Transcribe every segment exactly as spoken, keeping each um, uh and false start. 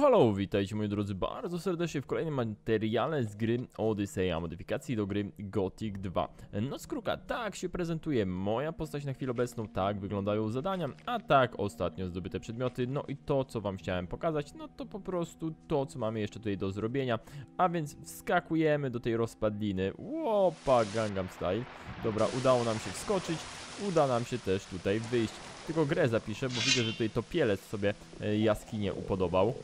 Halo, halo, witajcie moi drodzy bardzo serdecznie w kolejnym materiale z gry Odyssey, a modyfikacji do gry Gothic dwa. No Skruka, tak się prezentuje moja postać na chwilę obecną, tak wyglądają zadania, a tak ostatnio zdobyte przedmioty. No i to, co wam chciałem pokazać, no to po prostu to, co mamy jeszcze tutaj do zrobienia. A więc wskakujemy do tej rozpadliny. Łopa, Gangnam Style. Dobra, udało nam się wskoczyć, uda nam się też tutaj wyjść. Tylko grę zapiszę, bo widzę, że tutaj topielec sobie jaskinię upodobał.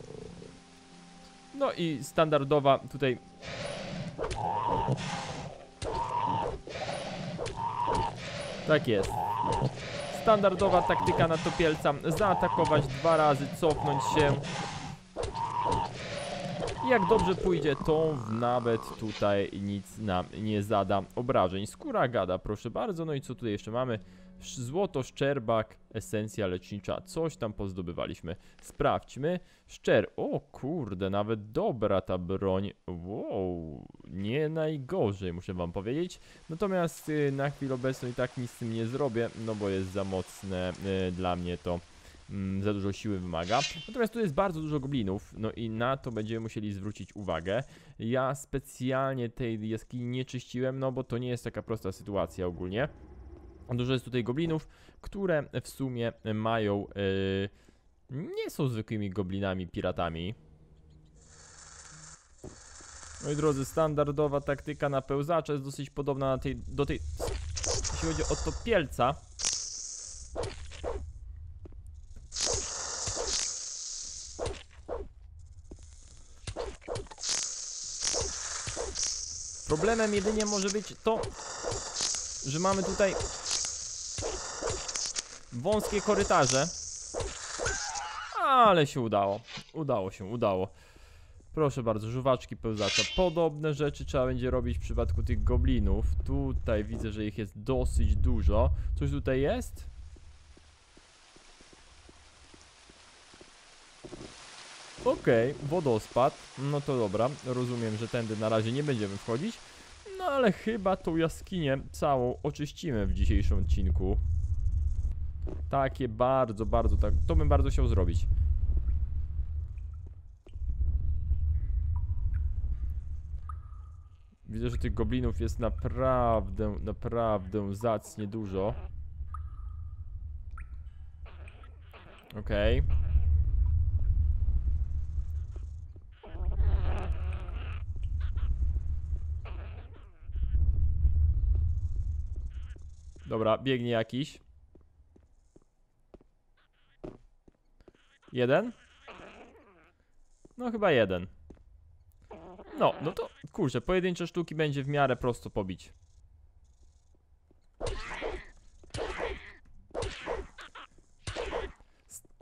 No i standardowa tutaj... Tak jest. Standardowa taktyka na topielca. Zaatakować dwa razy, cofnąć się. Jak dobrze pójdzie, to nawet tutaj nic nam nie zada obrażeń. Skóra gada, proszę bardzo. No i co tutaj jeszcze mamy? Złoto, szczerbak, esencja lecznicza. Coś tam pozdobywaliśmy. Sprawdźmy. Szczer. O kurde, nawet dobra ta broń. Wow, nie najgorzej, muszę wam powiedzieć. Natomiast na chwilę obecną i tak nic z tym nie zrobię, no bo jest za mocne dla mnie to. Mm, za dużo siły wymaga. Natomiast tu jest bardzo dużo goblinów, no i na to będziemy musieli zwrócić uwagę. Ja specjalnie tej jaskini nie czyściłem, no bo to nie jest taka prosta sytuacja ogólnie. Dużo jest tutaj goblinów, które w sumie mają... Yy, nie są zwykłymi goblinami, piratami. Moi drodzy, standardowa taktyka na pełzacza jest dosyć podobna na tej, do tej... Jeśli chodzi o topielca. Problemem jedynie może być to, że mamy tutaj wąskie korytarze, ale się udało, udało się, udało. Proszę bardzo, żuwaczki pełzacza, podobne rzeczy trzeba będzie robić w przypadku tych goblinów. Tutaj widzę, że ich jest dosyć dużo. Coś tutaj jest? Okej, okay, wodospad, no to dobra, rozumiem, że tędy na razie nie będziemy wchodzić. No ale chyba tą jaskinię całą oczyścimy w dzisiejszym odcinku. Takie bardzo, bardzo, tak, to bym bardzo chciał zrobić. Widzę, że tych goblinów jest naprawdę, naprawdę zacnie dużo. Okej okay. Dobra, biegnie jakiś. Jeden? No chyba jeden. No, no to kurczę, pojedyncze sztuki będzie w miarę prosto pobić.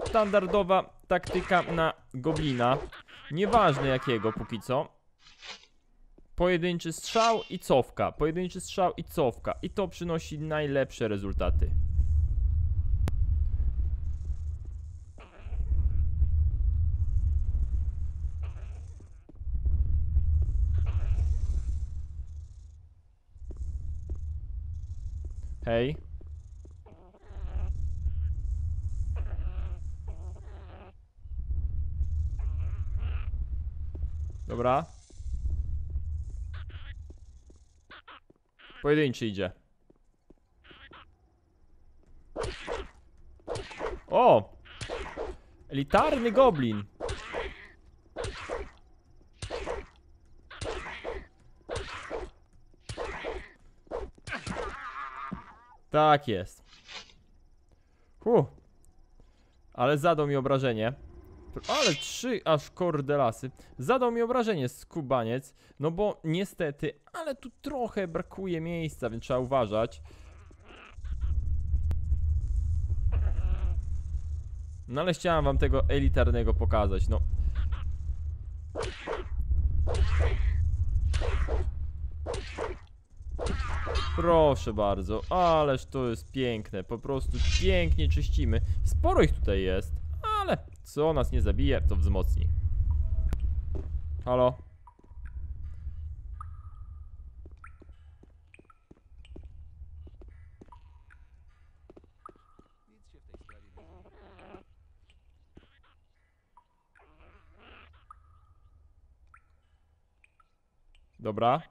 Standardowa taktyka na goblina. Nieważne jakiego póki co. Pojedynczy strzał i cofka, pojedynczy strzał i cofka i to przynosi najlepsze rezultaty. Hej. Dobra. Pojedynczy idzie. O! Elitarny goblin. Tak jest. Huh. Ale zadał mi obrażenie. Ale trzy aż kordelasy. Zadał mi obrażenie skubaniec. No bo niestety, ale tu trochę brakuje miejsca, więc trzeba uważać. No ale chciałem wam tego elitarnego pokazać, no. Proszę bardzo, ależ to jest piękne. Po prostu pięknie czyścimy. Sporo ich tutaj jest, ale... Co nas nie zabije, to wzmocni. Halo? Dobra.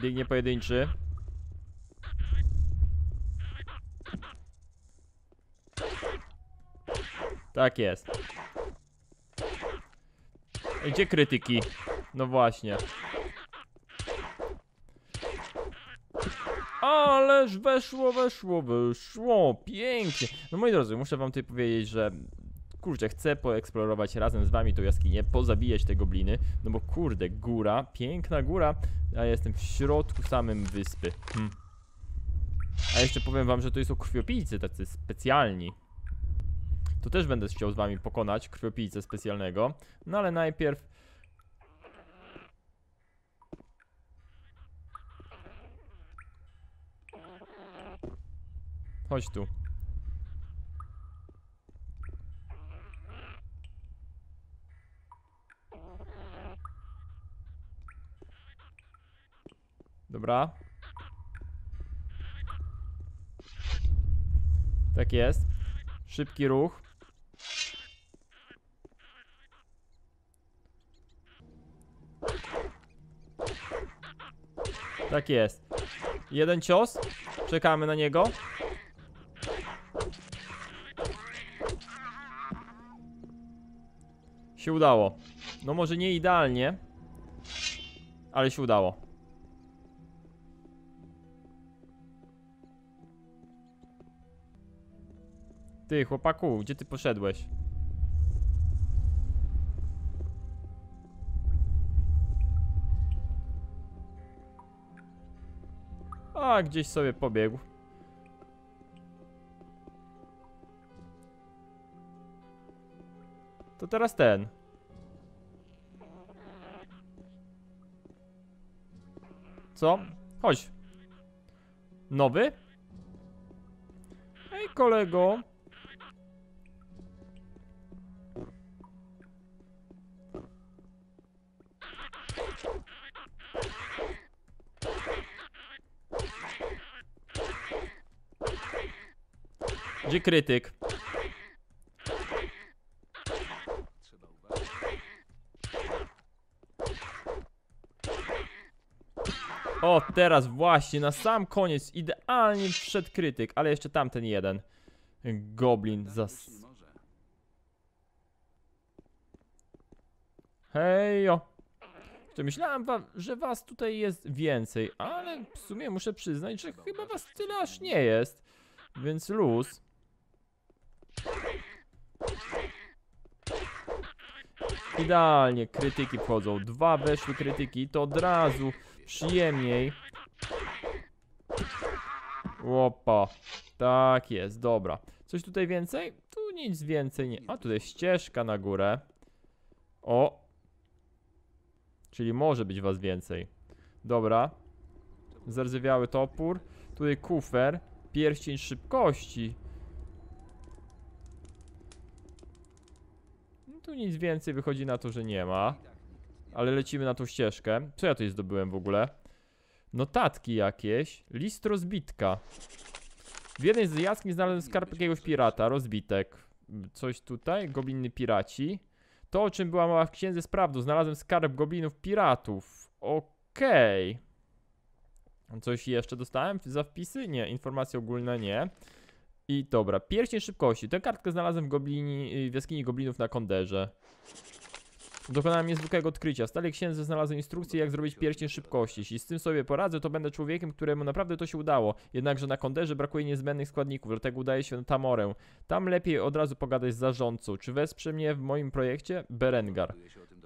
Biegnie pojedynczy. Tak jest. Gdzie krytyki? No właśnie. Ależ weszło, weszło, wyszło. Pięknie. No moi drodzy, muszę wam tutaj powiedzieć, że kurczę, chcę poeksplorować razem z wami tą jaskinię, pozabijać te gobliny. No bo kurde, góra, piękna góra. A ja jestem w środku samym wyspy. Hm. A jeszcze powiem wam, że to są krwiopijcy tacy specjalni. To też będę chciał z wami pokonać krwiopijcę specjalnego. No ale najpierw... Chodź tu. Dobra. Tak jest. Szybki ruch. Tak jest. Jeden cios. Czekamy na niego. Się udało. No może nie idealnie, ale się udało. Ty, chłopaku, gdzie ty poszedłeś? A, gdzieś sobie pobiegł. To teraz ten. Co? Chodź. Nowy? Ej, kolego. Gdzie krytyk? O, teraz właśnie, na sam koniec idealnie wszedł krytyk, ale jeszcze tamten jeden goblin zas... Hejo. Myślałem, że was tutaj jest więcej, ale w sumie muszę przyznać, że chyba was tyle aż nie jest. Więc luz. Idealnie, krytyki wchodzą. Dwa weszły krytyki, to od razu przyjemniej. Opa, tak jest, dobra. Coś tutaj więcej? Tu nic więcej nie. A tutaj ścieżka na górę. O. Czyli może być was więcej. Dobra. Zardzewiały topór. Tutaj kufer. Pierścień szybkości. Tu nic więcej wychodzi na to, że nie ma. Ale lecimy na tą ścieżkę. Co ja tutaj zdobyłem w ogóle? Notatki jakieś. List rozbitka. W jednej z jaskiń znalazłem skarb jakiegoś pirata. Rozbitek. Coś tutaj. Gobliny piraci. To, o czym była mowa w księdze sprawdu. Znalazłem skarb goblinów piratów. Okej. Okay. Coś jeszcze dostałem za wpisy? Nie. Informacje ogólne nie. I dobra. Pierścień szybkości. Tę kartkę znalazłem w, goblini, w jaskini goblinów na Konderze. Dokonałem niezwykłego odkrycia. W stale księdze znalazłem instrukcję, jak zrobić pierścień szybkości. Jeśli z tym sobie poradzę, to będę człowiekiem, któremu naprawdę to się udało. Jednakże na Konderze brakuje niezbędnych składników, dlatego udaję się na Tamorę. Tam lepiej od razu pogadać z zarządcą. Czy wesprze mnie w moim projekcie? Berengar.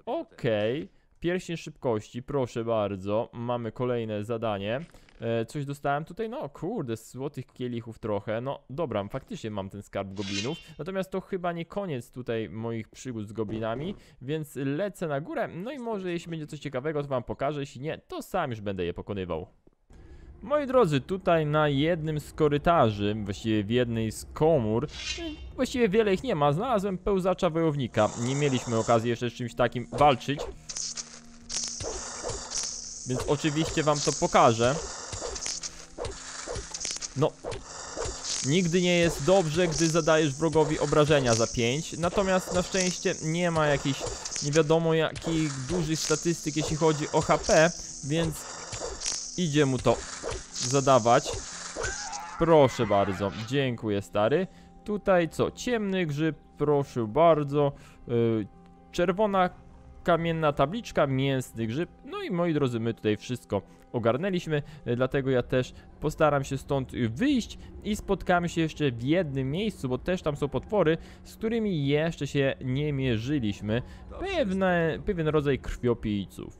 Okej. Okay. Pierścień szybkości, proszę bardzo. Mamy kolejne zadanie. E, coś dostałem tutaj? No kurde, złotych kielichów trochę. No dobra, faktycznie mam ten skarb goblinów. Natomiast to chyba nie koniec tutaj moich przygód z goblinami, więc lecę na górę. No i może jeśli będzie coś ciekawego, to wam pokażę. Jeśli nie, to sam już będę je pokonywał. Moi drodzy, tutaj na jednym z korytarzy, właściwie w jednej z komór, właściwie wiele ich nie ma, znalazłem pełzacza wojownika. Nie mieliśmy okazji jeszcze z czymś takim walczyć. Więc oczywiście wam to pokażę. No. Nigdy nie jest dobrze, gdy zadajesz wrogowi obrażenia za pięć. Natomiast na szczęście nie ma jakichś nie wiadomo jakich dużych statystyk, jeśli chodzi o H P, więc idzie mu to zadawać. Proszę bardzo, dziękuję stary. Tutaj co? Ciemny grzyb, proszę bardzo. Yy, czerwona kamienna tabliczka, mięsny grzyb. No i moi drodzy, my tutaj wszystko ogarnęliśmy, dlatego ja też postaram się stąd wyjść i spotkamy się jeszcze w jednym miejscu, bo też tam są potwory, z którymi jeszcze się nie mierzyliśmy. Pewne, pewien rodzaj krwiopijców.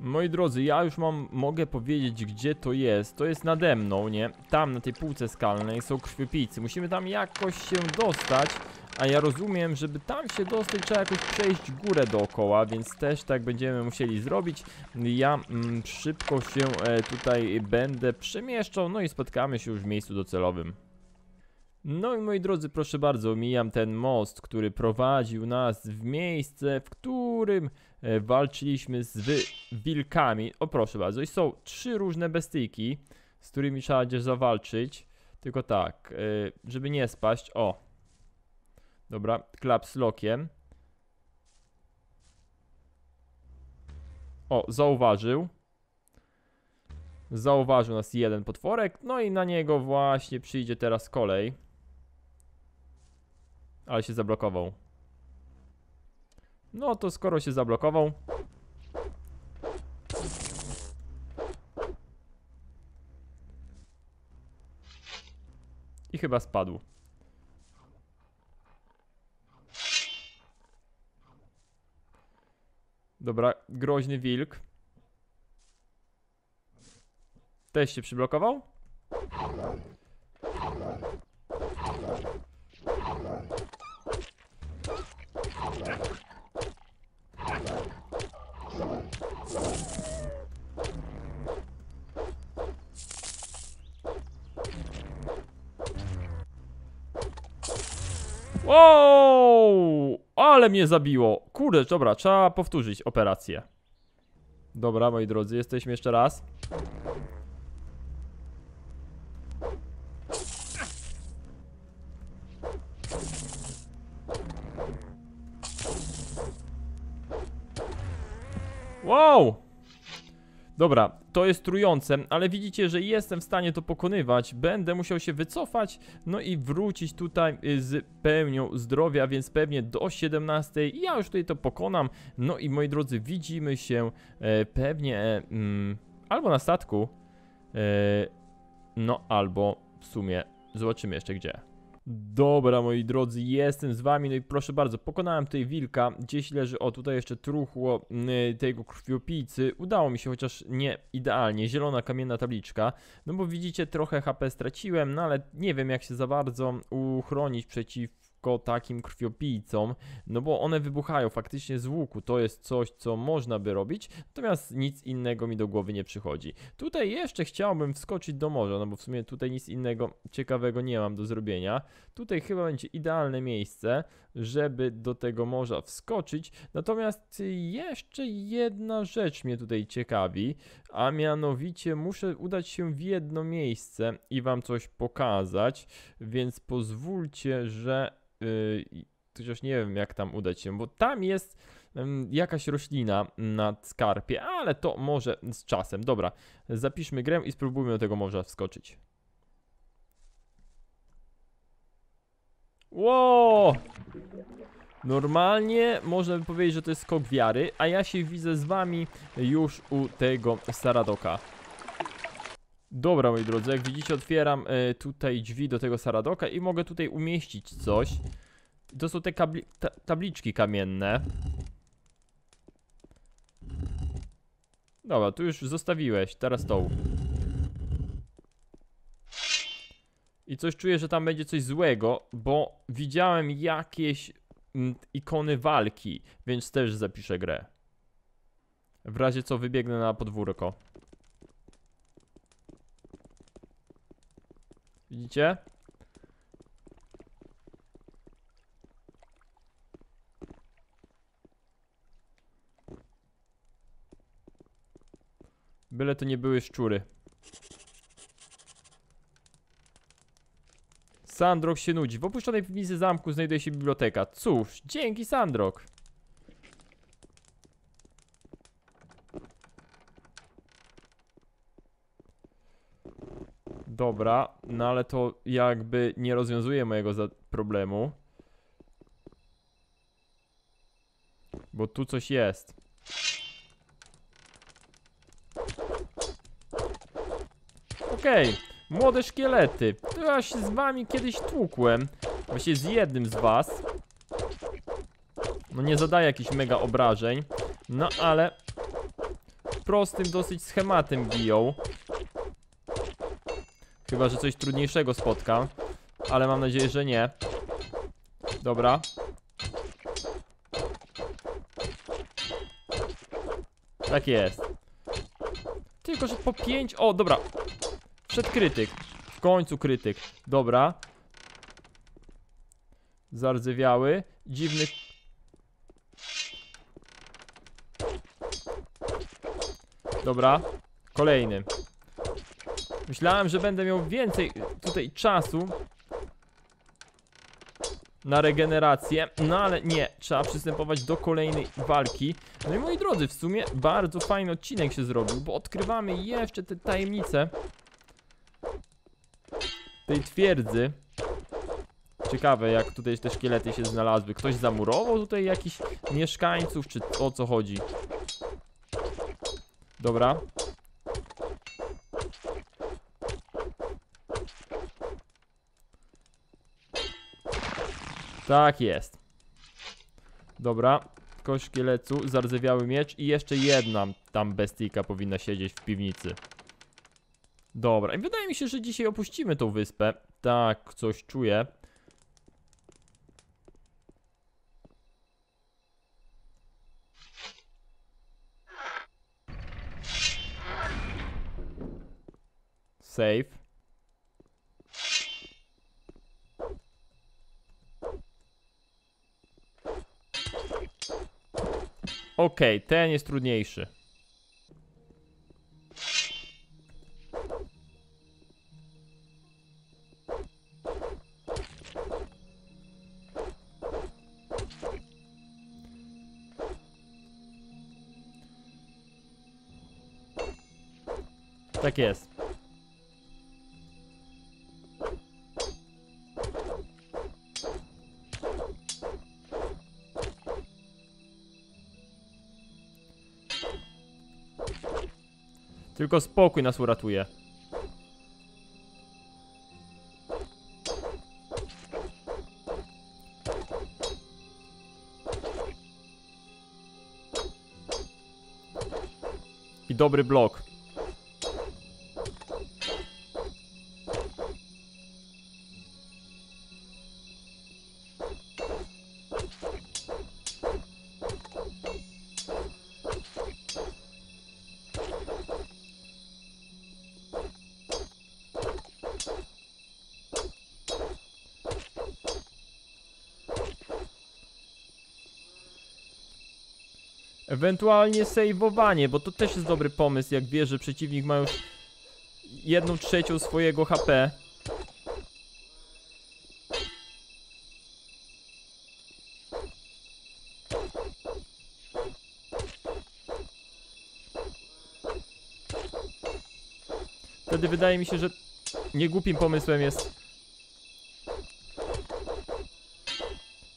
Moi drodzy, ja już mam, mogę powiedzieć, gdzie to jest. To jest nade mną, nie? Tam na tej półce skalnej są krwiopijcy. Musimy tam jakoś się dostać, a ja rozumiem, żeby tam się dostać, trzeba jakoś przejść górę dookoła, więc też tak będziemy musieli zrobić. Ja mm, szybko się e, tutaj będę przemieszczał, no i spotkamy się już w miejscu docelowym. No i moi drodzy, proszę bardzo, mijam ten most, który prowadził nas w miejsce, w którym e, walczyliśmy z wy wilkami. O, proszę bardzo, i są trzy różne bestyjki, z którymi trzeba będzie zawalczyć. Tylko tak, e, żeby nie spaść, o. Dobra, klap z lokiem. O, zauważył. Zauważył nas jeden potworek. No i na niego właśnie przyjdzie teraz kolej. Ale się zablokował. No to skoro się zablokował, i chyba spadł. Dobra, groźny wilk. Też się przyblokował? Wow! Ale mnie zabiło. Kurde, dobra, trzeba powtórzyć operację. Dobra, moi drodzy, jesteśmy jeszcze raz. Wow! Dobra, to jest trujące, ale widzicie, że jestem w stanie to pokonywać. Będę musiał się wycofać, no i wrócić tutaj z pełnią zdrowia, więc pewnie do siedemnastej ja już tutaj to pokonam. No i moi drodzy, widzimy się e, pewnie e, mm, albo na statku, e, no albo w sumie zobaczymy jeszcze gdzie. Dobra, moi drodzy, jestem z wami, no i proszę bardzo, pokonałem tutaj wilka, gdzieś leży, o tutaj jeszcze truchło y, tego krwiopijcy, udało mi się, chociaż nie idealnie, zielona kamienna tabliczka, no bo widzicie, trochę H P straciłem, no ale nie wiem jak się za bardzo uchronić przeciwko takim krwiopijcom, no bo one wybuchają faktycznie z łuku, to jest coś, co można by robić, natomiast nic innego mi do głowy nie przychodzi. Tutaj jeszcze chciałbym wskoczyć do morza, no bo w sumie tutaj nic innego ciekawego nie mam do zrobienia. Tutaj chyba będzie idealne miejsce, żeby do tego morza wskoczyć. Natomiast jeszcze jedna rzecz mnie tutaj ciekawi, a mianowicie muszę udać się w jedno miejsce i wam coś pokazać, więc pozwólcie, że... Yy, chociaż nie wiem jak tam udać się, bo tam jest yy, jakaś roślina na skarpie, ale to może z czasem. Dobra, zapiszmy grę i spróbujmy do tego morza wskoczyć. Wow! Normalnie można by powiedzieć, że to jest skok wiary, a ja się widzę z wami już u tego Saradoka. Dobra, moi drodzy, jak widzicie, otwieram y, tutaj drzwi do tego Saradoka i mogę tutaj umieścić coś. To są te ta tabliczki kamienne. Dobra, tu już zostawiłeś, teraz to. I coś czuję, że tam będzie coś złego, bo widziałem jakieś m, ikony walki, więc też zapiszę grę. W razie co wybiegnę na podwórko. Widzicie? Byle to nie były szczury. Sandrok się nudzi. W opuszczonej piwnicy zamku znajduje się biblioteka. Cóż, dzięki Sandrok. Dobra, no ale to jakby nie rozwiązuje mojego problemu. Bo tu coś jest. Okej, okay. Młode szkielety. To ja się z wami kiedyś tłukłem. Właściwie z jednym z was. No nie zadaję jakichś mega obrażeń. No ale prostym dosyć schematem biją. Chyba, że coś trudniejszego spotkam. Ale mam nadzieję, że nie. Dobra. Tak jest. Tylko, że po pięć... O, dobra. Przed krytyk. W końcu krytyk. Dobra. Zardzewiały. Dziwny... Dobra. Kolejny. Myślałem, że będę miał więcej tutaj czasu na regenerację, no ale nie, trzeba przystępować do kolejnej walki. No i moi drodzy, w sumie bardzo fajny odcinek się zrobił, bo odkrywamy jeszcze te tajemnice tej twierdzy. Ciekawe, jak tutaj te szkielety się znalazły. Ktoś zamurował tutaj jakichś mieszkańców, czy o co chodzi? Dobra. Tak jest. Dobra, kość szkieletu, zardzewiały miecz i jeszcze jedna tam bestika powinna siedzieć w piwnicy. Dobra, i wydaje mi się, że dzisiaj opuścimy tą wyspę. Tak, coś czuję. Save. Okej, okay, ten jest trudniejszy. Tak jest. Tylko spokój nas uratuje. I dobry blok. Ewentualnie sejwowanie, bo to też jest dobry pomysł, jak wie, że przeciwnik ma już jedną trzecią swojego H P. Wtedy wydaje mi się, że niegłupim pomysłem jest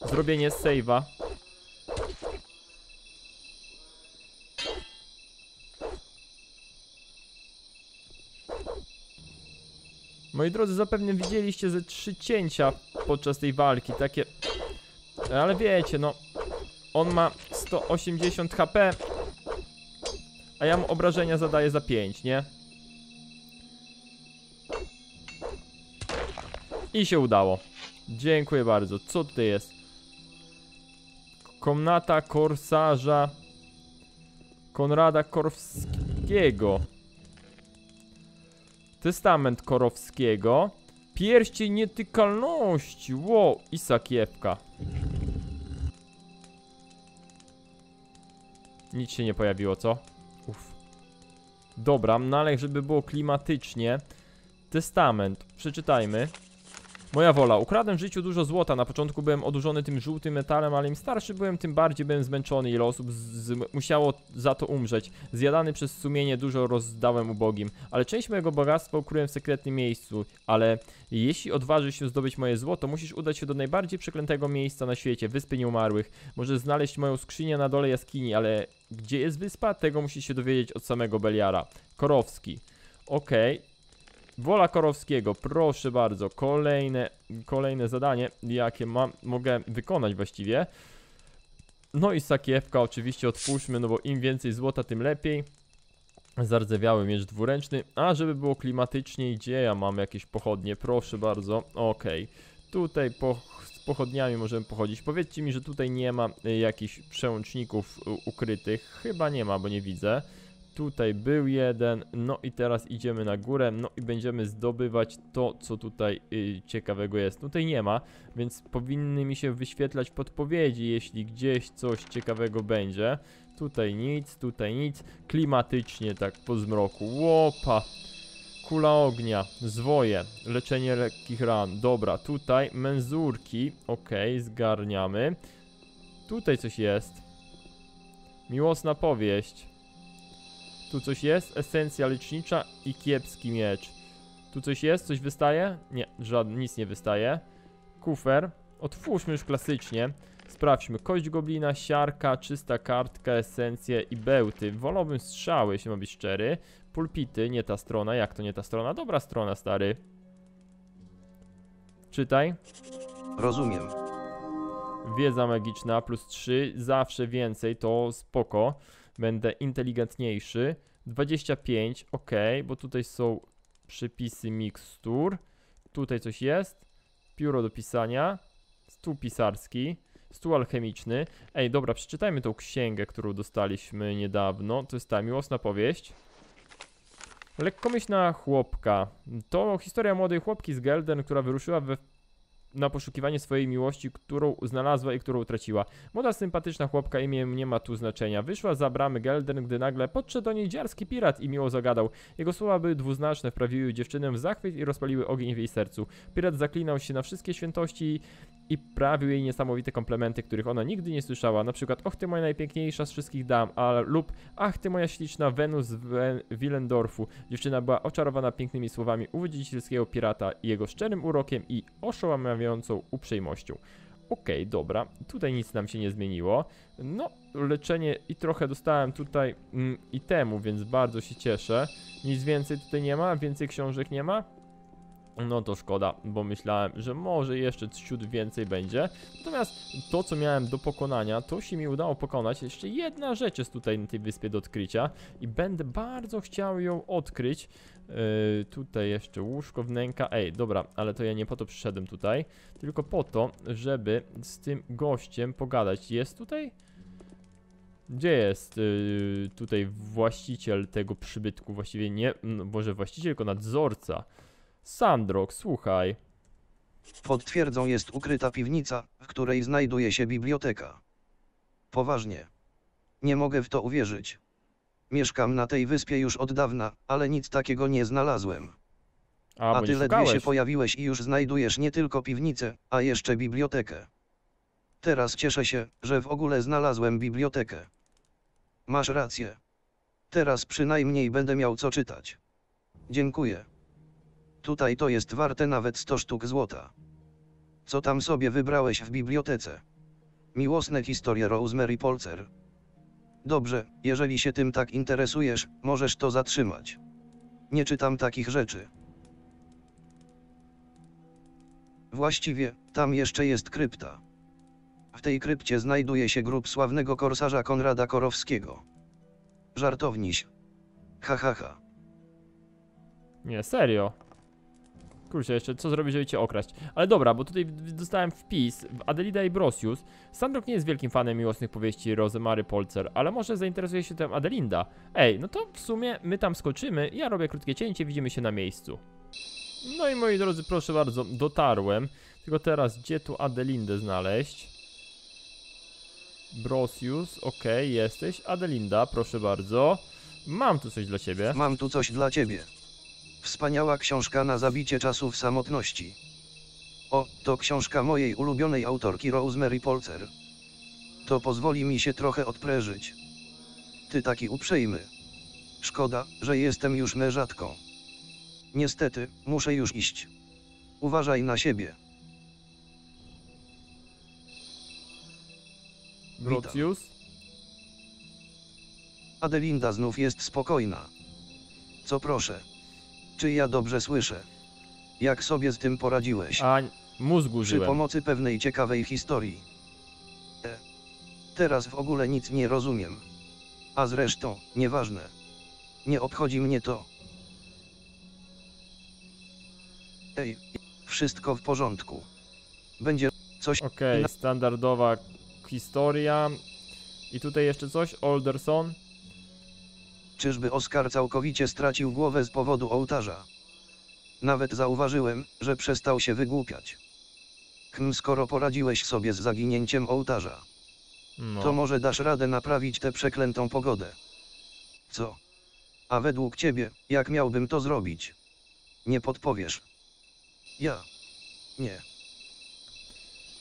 zrobienie sejwa. Moi drodzy, zapewne widzieliście ze trzy cięcia podczas tej walki, takie... Ale wiecie, no... On ma sto osiemdziesiąt H P, a ja mu obrażenia zadaję za pięć, nie? I się udało. Dziękuję bardzo. Co tutaj jest? Komnata korsarza... Konrada Korowskiego. Testament Korowskiego. Pierścień nietykalności. Wow, i sakiewka. Nic się nie pojawiło, co? Uff. Dobra, no ale żeby było klimatycznie. Testament, przeczytajmy. Moja wola. Ukradłem w życiu dużo złota. Na początku byłem odurzony tym żółtym metalem, ale im starszy byłem, tym bardziej byłem zmęczony. Ile osób musiało za to umrzeć. Zjadany przez sumienie dużo rozdałem ubogim. Ale część mojego bogactwa ukryłem w sekretnym miejscu. Ale jeśli odważysz się zdobyć moje złoto, musisz udać się do najbardziej przeklętego miejsca na świecie. Wyspy Nieumarłych. Możesz znaleźć moją skrzynię na dole jaskini, ale gdzie jest wyspa? Tego musisz się dowiedzieć od samego Beliara. Korofski. Okej. Okay. Wola Korowskiego, proszę bardzo, kolejne, kolejne zadanie, jakie mam, mogę wykonać właściwie. No i sakiewka oczywiście otwórzmy, no bo im więcej złota, tym lepiej. Zardzewiały miecz dwuręczny, a żeby było klimatycznie, gdzie ja mam jakieś pochodnie, proszę bardzo, okej. Tutaj po, z pochodniami możemy pochodzić, powiedzcie mi, że tutaj nie ma jakichś przełączników ukrytych, chyba nie ma, bo nie widzę. Tutaj był jeden, no i teraz idziemy na górę, no i będziemy zdobywać to, co tutaj y, ciekawego jest. Tutaj nie ma, więc powinny mi się wyświetlać podpowiedzi, jeśli gdzieś coś ciekawego będzie. Tutaj nic, tutaj nic, klimatycznie tak po zmroku. Łopa, kula ognia, zwoje, leczenie lekkich ran, dobra, tutaj menzurki, okej, okay, zgarniamy. Tutaj coś jest, miłosna powieść. Tu coś jest, esencja lecznicza i kiepski miecz. Tu coś jest, coś wystaje? Nie, żadne, nic nie wystaje. Kufer, otwórzmy już klasycznie. Sprawdźmy, kość goblina, siarka, czysta kartka, esencje i bełty. Wolałbym strzały, jeśli mam być szczery. Pulpity, nie ta strona, jak to nie ta strona? Dobra strona, stary. Czytaj. Rozumiem. Wiedza magiczna, plus trzy, zawsze więcej, to spoko. Będę inteligentniejszy. dwadzieścia pięć, ok, bo tutaj są przypisy mikstur. Tutaj coś jest. Pióro do pisania. Stół pisarski. Stół alchemiczny. Ej, dobra, przeczytajmy tą księgę, którą dostaliśmy niedawno. To jest ta miłosna powieść. Lekkomyślna chłopka. To historia młodej chłopki z Gelden, która wyruszyła we... na poszukiwanie swojej miłości, którą znalazła i którą utraciła. Młoda, sympatyczna chłopka, imię nie ma tu znaczenia. Wyszła za bramy Gelden, gdy nagle podszedł do niej dziarski pirat i miło zagadał. Jego słowa były dwuznaczne, wprawiły dziewczynę w zachwyt i rozpaliły ogień w jej sercu. Pirat zaklinał się na wszystkie świętości i prawił jej niesamowite komplementy, których ona nigdy nie słyszała. Na przykład, och ty moja najpiękniejsza z wszystkich dam, a lub ach ty moja śliczna Wenus z Willendorfu. Dziewczyna była oczarowana pięknymi słowami uwodzicielskiego pirata, jego szczerym urokiem i oszałamiającą uprzejmością. Okej, okay, dobra, tutaj nic nam się nie zmieniło. No, leczenie i trochę dostałem tutaj mm, itemu, więc bardzo się cieszę. Nic więcej tutaj nie ma, więcej książek nie ma. No to szkoda, bo myślałem, że może jeszcze ciut więcej będzie. Natomiast to, co miałem do pokonania, to się mi udało pokonać. Jeszcze jedna rzecz jest tutaj na tej wyspie do odkrycia i będę bardzo chciał ją odkryć. Yy, tutaj jeszcze łóżko, wnęka. Ej, dobra, ale to ja nie po to przyszedłem tutaj, tylko po to, żeby z tym gościem pogadać. Jest tutaj? Gdzie jest yy, tutaj właściciel tego przybytku? Właściwie nie, no, może właściciel, tylko nadzorca. Sandrok, słuchaj. Pod twierdzą jest ukryta piwnica, w której znajduje się biblioteka. Poważnie. Nie mogę w to uwierzyć. Mieszkam na tej wyspie już od dawna, ale nic takiego nie znalazłem. A, a ty ledwie się pojawiłeś i już znajdujesz nie tylko piwnicę, a jeszcze bibliotekę. Teraz cieszę się, że w ogóle znalazłem bibliotekę. Masz rację. Teraz przynajmniej będę miał co czytać. Dziękuję. Tutaj to jest warte nawet sto sztuk złota. Co tam sobie wybrałeś w bibliotece? Miłosne historie Rosemary Polzer. Dobrze, jeżeli się tym tak interesujesz, możesz to zatrzymać. Nie czytam takich rzeczy. Właściwie, tam jeszcze jest krypta. W tej krypcie znajduje się grób sławnego korsarza Konrada Korowskiego. Żartowniś. Ha ha ha. Nie, serio. Kurczę, jeszcze co zrobić, żeby cię okraść. Ale dobra, bo tutaj dostałem wpis w Adelinda i Brosius. Sandrok nie jest wielkim fanem miłosnych powieści Rosemary Polzer, ale może zainteresuje się tym Adelinda. Ej, no to w sumie my tam skoczymy, ja robię krótkie cięcie, widzimy się na miejscu. No i moi drodzy, proszę bardzo, dotarłem. Tylko teraz, gdzie tu Adelindę znaleźć? Brosius, okej, okay, jesteś. Adelinda, proszę bardzo. Mam tu coś dla ciebie. Mam tu coś dla ciebie. Wspaniała książka na zabicie czasu w samotności. O, to książka mojej ulubionej autorki Rosemary Polzer. To pozwoli mi się trochę odprężyć. Ty taki uprzejmy. Szkoda, że jestem już mężatką. Niestety, muszę już iść. Uważaj na siebie. Brosius? Adelinda znów jest spokojna. Co proszę? Czy ja dobrze słyszę? Jak sobie z tym poradziłeś? A mózgu żyłem. Przy pomocy pewnej ciekawej historii. E, teraz w ogóle nic nie rozumiem. A zresztą, nieważne. Nie obchodzi mnie to. Ej, wszystko w porządku. Będzie coś... Okej, okay, standardowa historia. I tutaj jeszcze coś, Olderson. Czyżby Oskar całkowicie stracił głowę z powodu ołtarza? Nawet zauważyłem, że przestał się wygłupiać. Hm, skoro poradziłeś sobie z zaginięciem ołtarza, no to może dasz radę naprawić tę przeklętą pogodę. Co? A według ciebie, jak miałbym to zrobić? Nie podpowiesz. Ja? Nie.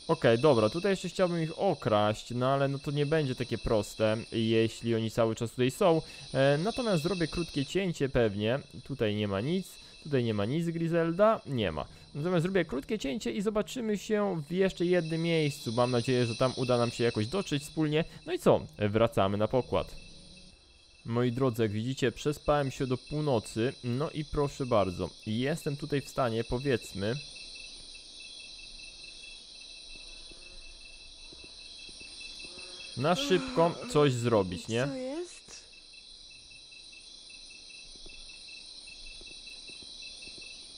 Okej, okay, dobra, tutaj jeszcze chciałbym ich okraść, no ale no to nie będzie takie proste, jeśli oni cały czas tutaj są. E, natomiast zrobię krótkie cięcie pewnie, tutaj nie ma nic, tutaj nie ma nic, Griselda, nie ma. Natomiast zrobię krótkie cięcie i zobaczymy się w jeszcze jednym miejscu, mam nadzieję, że tam uda nam się jakoś dotrzeć wspólnie. No i co, wracamy na pokład. Moi drodzy, jak widzicie, przespałem się do północy, no i proszę bardzo, jestem tutaj w stanie, powiedzmy... na szybko coś zrobić, nie? Co jest?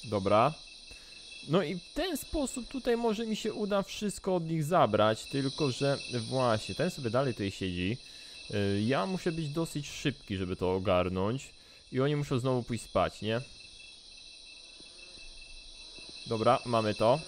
Dobra. No i w ten sposób tutaj może mi się uda wszystko od nich zabrać, tylko że właśnie, ten sobie dalej tutaj siedzi. Ja muszę być dosyć szybki, żeby to ogarnąć. I oni muszą znowu pójść spać, nie? Dobra, mamy to.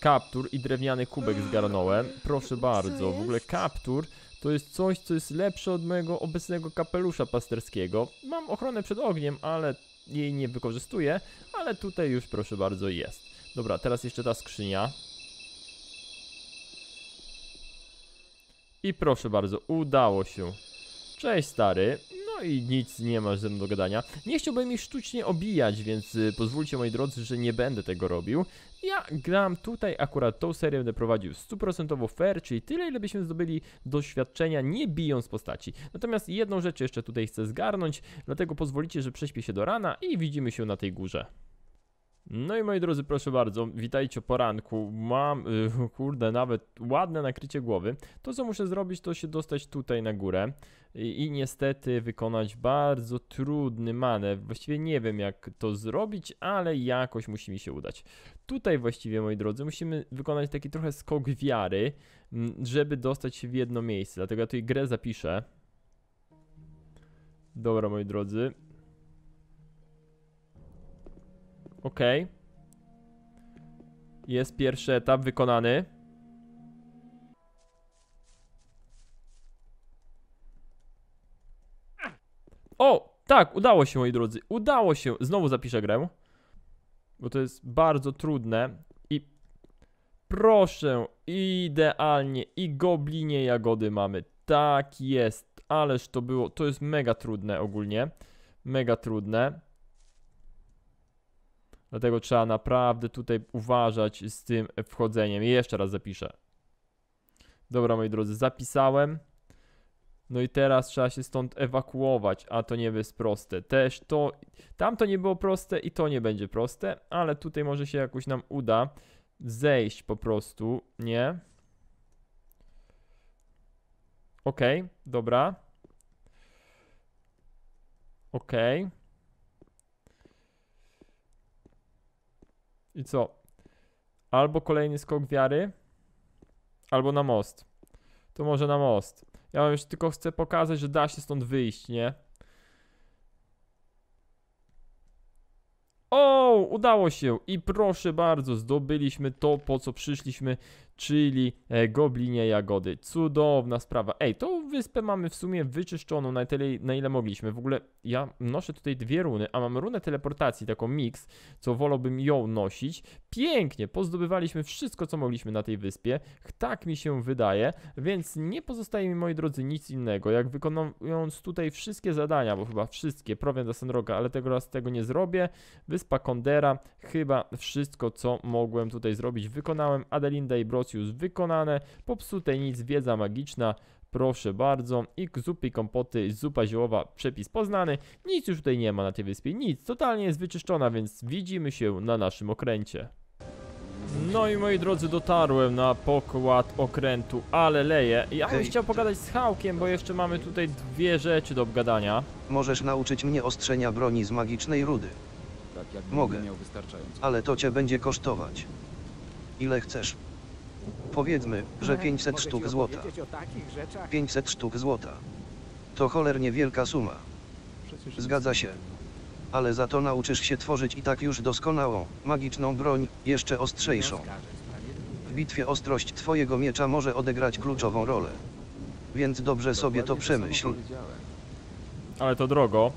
Kaptur i drewniany kubek zgarnąłem. Proszę bardzo, w ogóle kaptur to jest coś, co jest lepsze od mojego obecnego kapelusza pasterskiego. Mam ochronę przed ogniem, ale jej nie wykorzystuję, ale tutaj już proszę bardzo jest. Dobra, teraz jeszcze ta skrzynia. I proszę bardzo, udało się. Cześć stary. No i nic nie masz ze mną do gadania. Nie chciałbym ich sztucznie obijać, więc pozwólcie moi drodzy, że nie będę tego robił. Ja gram tutaj akurat tą serię, będę prowadził sto procent fair, czyli tyle, ile byśmy zdobyli doświadczenia, nie bijąc postaci. Natomiast jedną rzecz jeszcze tutaj chcę zgarnąć, dlatego pozwolicie, że prześpię się do rana i widzimy się na tej górze. No i moi drodzy, proszę bardzo, witajcie o poranku, mam, yy, kurde, nawet ładne nakrycie głowy. To co muszę zrobić, to się dostać tutaj na górę i, i niestety wykonać bardzo trudny manewr. Właściwie nie wiem jak to zrobić, ale jakoś musi mi się udać. Tutaj właściwie, moi drodzy, musimy wykonać taki trochę skok wiary, żeby dostać się w jedno miejsce, dlatego ja tutaj grę zapiszę. Dobra, moi drodzy. Ok, jest pierwszy etap wykonany. O, tak, udało się moi drodzy, udało się, znowu zapiszę grę, bo to jest bardzo trudne i proszę, idealnie i goblinie jagody mamy, tak jest, ależ to było, to jest mega trudne ogólnie, mega trudne. Dlatego trzeba naprawdę tutaj uważać z tym wchodzeniem. I jeszcze raz zapiszę. Dobra, moi drodzy, zapisałem. No i teraz trzeba się stąd ewakuować, a to nie jest proste. Też to, tam to nie było proste i to nie będzie proste, ale tutaj może się jakoś nam uda zejść po prostu, nie? Okej, okay, dobra. Okej. Okay. I co? Albo kolejny skok wiary, albo na most. To może na most. Ja wam już tylko chcę pokazać, że da się stąd wyjść, nie? O, udało się i proszę bardzo, zdobyliśmy to, po co przyszliśmy. czyli goblinie jagody. Cudowna sprawa. Ej, tą wyspę mamy w sumie wyczyszczoną na tyle, na ile mogliśmy. W ogóle ja noszę tutaj dwie runy, a mam runę teleportacji, taką mix, co wolałbym ją nosić. Pięknie, pozdobywaliśmy wszystko, co mogliśmy na tej wyspie. Tak mi się wydaje, więc nie pozostaje mi, moi drodzy, nic innego, jak wykonując tutaj wszystkie zadania, bo chyba wszystkie, prowiant do Sandroka, ale tego raz tego nie zrobię. Wyspa Kondera, chyba wszystko, co mogłem tutaj zrobić, wykonałem. Adelinda i Brosius wykonane, popsute nic, wiedza magiczna, proszę bardzo, i zupy, kompoty, zupa ziołowa, przepis poznany. Nic już tutaj nie ma na tej wyspie, nic, totalnie jest wyczyszczona, więc widzimy się na naszym okręcie. No i moi drodzy, dotarłem na pokład okrętu, ale leje. Ja bym chciał pogadać z Hawkiem, bo jeszcze mamy tutaj dwie rzeczy do obgadania. Możesz nauczyć mnie ostrzenia broni z magicznej rudy. Tak, jak mogę, miał wystarczająco. Ale to cię będzie kosztować. Ile chcesz? Powiedzmy, że pięćset sztuk złota. pięćset sztuk złota. To cholernie wielka suma. Zgadza się. Ale za to nauczysz się tworzyć i tak już doskonałą, magiczną broń, jeszcze ostrzejszą. W bitwie ostrość twojego miecza może odegrać kluczową rolę. Więc dobrze sobie to przemyśl. Ale to drogo.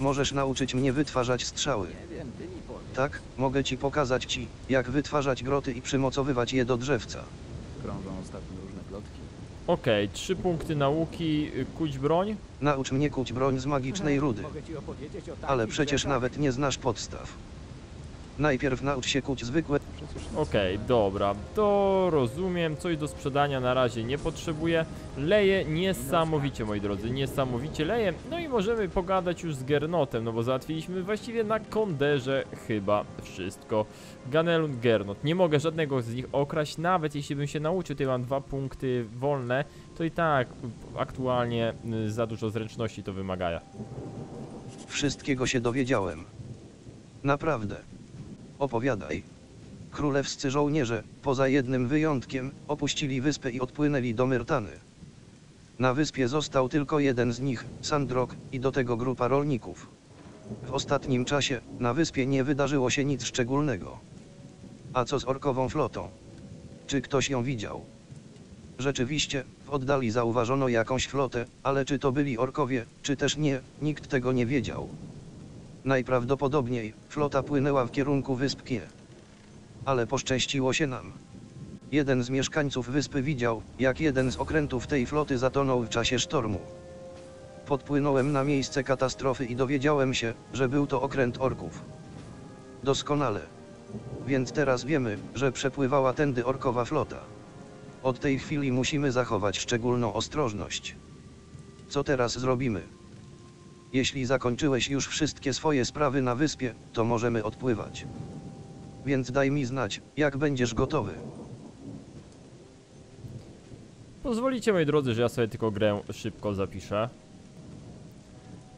Możesz nauczyć mnie wytwarzać strzały. Tak, mogę ci pokazać ci, jak wytwarzać groty i przymocowywać je do drzewca. Krążą ostatnio różne plotki. Okej, okay, trzy punkty nauki, kuć broń. Naucz mnie kuć broń z magicznej rudy. Ale przecież nawet nie znasz podstaw. Najpierw naucz się kuć zwykłe... Okej, okay, dobra, to rozumiem, coś do sprzedania na razie nie potrzebuję. Leje niesamowicie, moi drodzy, niesamowicie leje. No i możemy pogadać już z Gernotem, no bo załatwiliśmy właściwie na Konderze chyba wszystko. Ganelund, Gernot, nie mogę żadnego z nich okraść, nawet jeśli bym się nauczył, tutaj mam dwa punkty wolne, to i tak aktualnie za dużo zręczności to wymaga. Wszystkiego się dowiedziałem. Naprawdę. Opowiadaj. Królewscy żołnierze, poza jednym wyjątkiem, opuścili wyspę i odpłynęli do Myrtany. Na wyspie został tylko jeden z nich, Sandrok, i do tego grupa rolników. W ostatnim czasie, na wyspie nie wydarzyło się nic szczególnego. A co z orkową flotą? Czy ktoś ją widział? Rzeczywiście, w oddali zauważono jakąś flotę, ale czy to byli orkowie, czy też nie, nikt tego nie wiedział. Najprawdopodobniej, flota płynęła w kierunku wysp Kie. Ale poszczęściło się nam. Jeden z mieszkańców wyspy widział, jak jeden z okrętów tej floty zatonął w czasie sztormu. Podpłynąłem na miejsce katastrofy i dowiedziałem się, że był to okręt orków. Doskonale. Więc teraz wiemy, że przepływała tędy orkowa flota. Od tej chwili musimy zachować szczególną ostrożność. Co teraz zrobimy? Jeśli zakończyłeś już wszystkie swoje sprawy na wyspie, to możemy odpływać. Więc daj mi znać, jak będziesz gotowy. Pozwolicie, moi drodzy, że ja sobie tylko grę szybko zapiszę.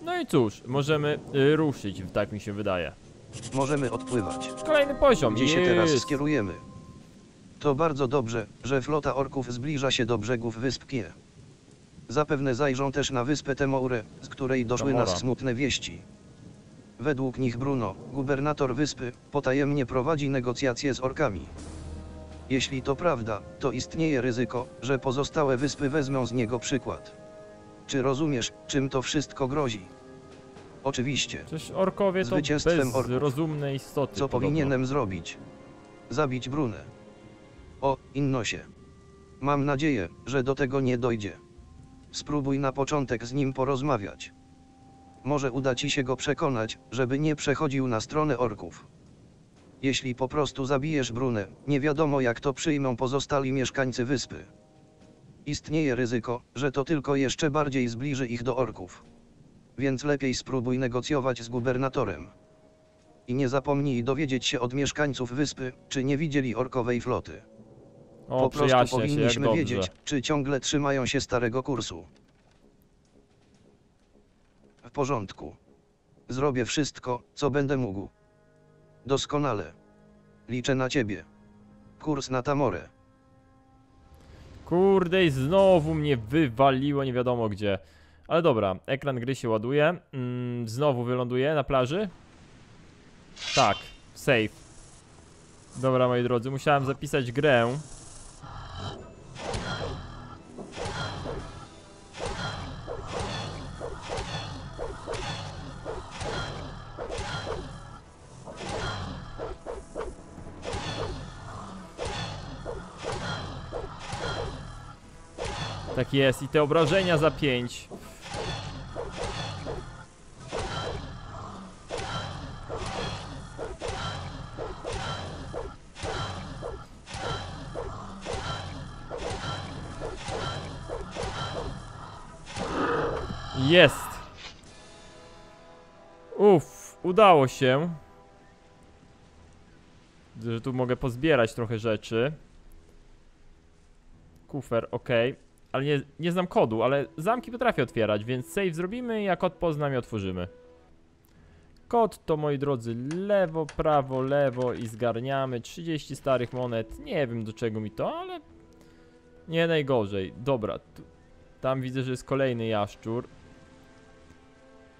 No i cóż, możemy ruszyć, tak mi się wydaje. Możemy odpływać. Kolejny poziom. Gdzie się teraz skierujemy? To bardzo dobrze, że flota orków zbliża się do brzegów wysp Kie. Zapewne zajrzą też na wyspę Tamorę, z której doszły Tamora. Nas smutne wieści. Według nich Bruno, gubernator wyspy, potajemnie prowadzi negocjacje z orkami. Jeśli to prawda, to istnieje ryzyko, że pozostałe wyspy wezmą z niego przykład. Czy rozumiesz, czym to wszystko grozi? Oczywiście. Przecież orkowie to bezrozumne istoty. Co podobno powinienem zrobić? Zabić Brunę. O, Innosie. Mam nadzieję, że do tego nie dojdzie. Spróbuj na początek z nim porozmawiać. Może uda ci się go przekonać, żeby nie przechodził na stronę orków. Jeśli po prostu zabijesz Brunę, nie wiadomo jak to przyjmą pozostali mieszkańcy wyspy. Istnieje ryzyko, że to tylko jeszcze bardziej zbliży ich do orków. Więc lepiej spróbuj negocjować z gubernatorem. I nie zapomnij dowiedzieć się od mieszkańców wyspy, czy nie widzieli orkowej floty. O, po prostu powinniśmy się, wiedzieć, czy ciągle trzymają się starego kursu. W porządku. Zrobię wszystko, co będę mógł. Doskonale. Liczę na ciebie. Kurs na Tamorę. Kurde, i znowu mnie wywaliło nie wiadomo gdzie. Ale dobra, ekran gry się ładuje. Mm, znowu wyląduję na plaży. Tak, save. Dobra, moi drodzy, musiałem zapisać grę. Tak jest, i te obrażenia za pięć. Jest! Uff, udało się. Widzę, że tu mogę pozbierać trochę rzeczy. Kufer, ok. Ale nie, nie znam kodu, ale zamki potrafię otwierać, więc save zrobimy, jak kod poznam i otworzymy. Kod to, moi drodzy, lewo, prawo, lewo i zgarniamy trzydzieści starych monet. Nie wiem, do czego mi to, ale nie najgorzej. Dobra, tu, tam widzę, że jest kolejny jaszczur.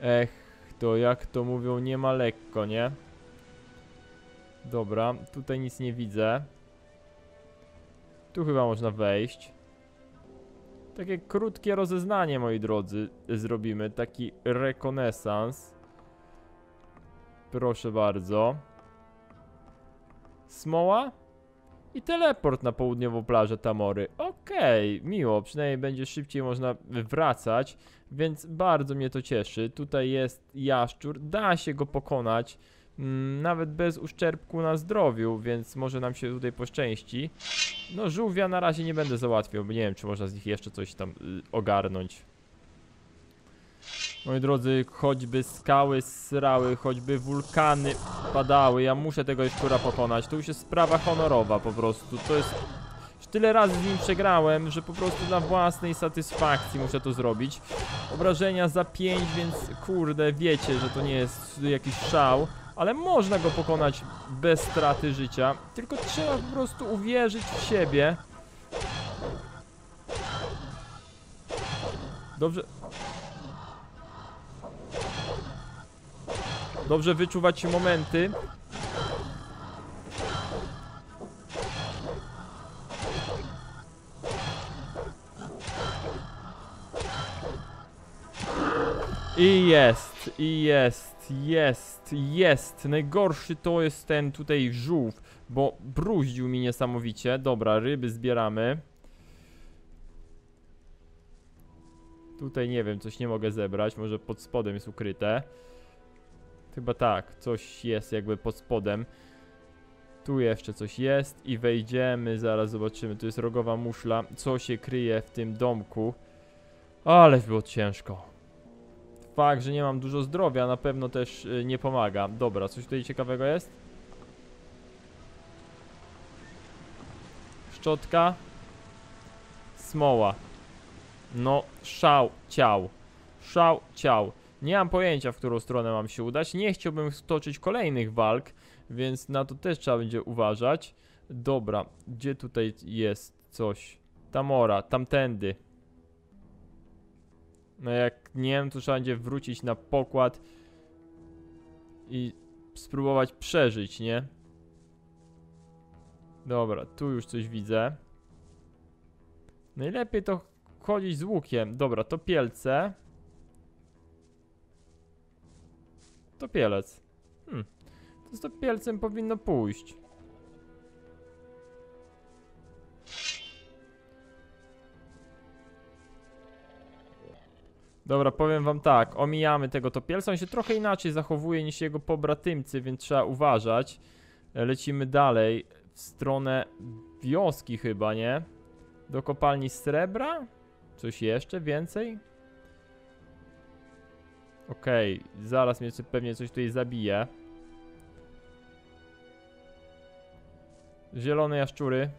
Ech, to jak to mówią, nie ma lekko, nie? Dobra, tutaj nic nie widzę. Tu chyba można wejść. Takie krótkie rozeznanie, moi drodzy, zrobimy. Taki rekonesans. Proszę bardzo. Smoła i teleport na południową plażę Tamory. Okej, okay, miło, przynajmniej będzie szybciej można wracać, więc bardzo mnie to cieszy. Tutaj jest jaszczur, da się go pokonać, mm, nawet bez uszczerbku na zdrowiu, więc może nam się tutaj poszczęści. No, żółwia na razie nie będę załatwiał, bo nie wiem, czy można z nich jeszcze coś tam y, ogarnąć. Moi drodzy, choćby skały srały, choćby wulkany padały, ja muszę tego jaszczura pokonać. To już jest sprawa honorowa po prostu. To jest... Już tyle razy z nim przegrałem, że po prostu dla własnej satysfakcji muszę to zrobić. Obrażenia za pięć, więc kurde, wiecie, że to nie jest jakiś szał. Ale można go pokonać bez straty życia. Tylko trzeba po prostu uwierzyć w siebie. Dobrze... Dobrze wyczuwać momenty. I jest, i jest, jest, jest. Najgorszy to jest ten tutaj żółw, bo bruździł mi niesamowicie. Dobra, ryby zbieramy. Tutaj nie wiem, coś nie mogę zebrać, może pod spodem jest ukryte. Chyba tak, coś jest jakby pod spodem. Tu jeszcze coś jest i wejdziemy, zaraz zobaczymy. Tu jest rogowa muszla, co się kryje w tym domku. Ale było ciężko. Fakt, że nie mam dużo zdrowia, na pewno też nie pomaga. Dobra, coś tutaj ciekawego jest? Szczotka. Smoła. No, szał ciał. Szał ciał. Nie mam pojęcia, w którą stronę mam się udać. Nie chciałbym stoczyć kolejnych walk, więc na to też trzeba będzie uważać. Dobra, gdzie tutaj jest coś? Tamora, tamtędy. No jak nie wiem, to trzeba będzie wrócić na pokład i spróbować przeżyć, nie? Dobra, tu już coś widzę. Najlepiej to chodzić z łukiem. Dobra, to pielce. Topielec. Hmm. To z topielcem powinno pójść. Dobra, powiem wam tak. Omijamy tego topielca. On się trochę inaczej zachowuje niż jego pobratymcy, więc trzeba uważać. Lecimy dalej. W stronę wioski chyba, nie? Do kopalni srebra? Coś jeszcze więcej? Okej, okay, zaraz mnie pewnie coś tutaj zabije. Zielone jaszczury.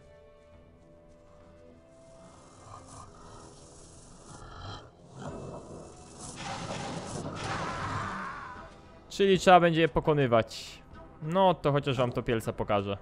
Czyli trzeba będzie je pokonywać. No to chociaż wam topielca pokażę.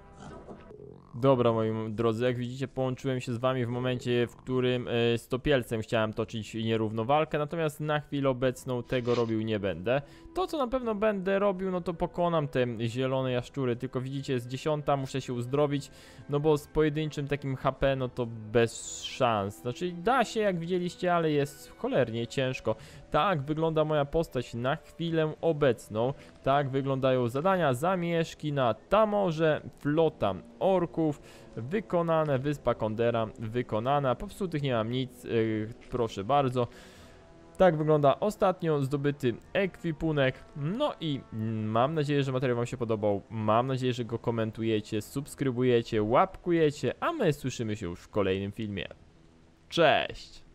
Dobra, moi drodzy, jak widzicie, połączyłem się z wami w momencie, w którym y, z topielcem chciałem toczyć nierówną walkę, natomiast na chwilę obecną tego robił nie będę. To, co na pewno będę robił, no to pokonam te zielone jaszczury, tylko widzicie, jest dziesiąta, muszę się uzdrowić, no bo z pojedynczym takim H P, no to bez szans. Znaczy da się, jak widzieliście, ale jest cholernie ciężko. Tak wygląda moja postać na chwilę obecną. Tak wyglądają zadania, zamieszki na Tamorze, flota orków, wykonane, wyspa Kondera wykonana. Po prostu tych nie mam nic, yy, proszę bardzo. Tak wygląda ostatnio zdobyty ekwipunek. No i mam nadzieję, że materiał wam się podobał. Mam nadzieję, że go komentujecie, subskrybujecie, łapkujecie. A my słyszymy się już w kolejnym filmie. Cześć!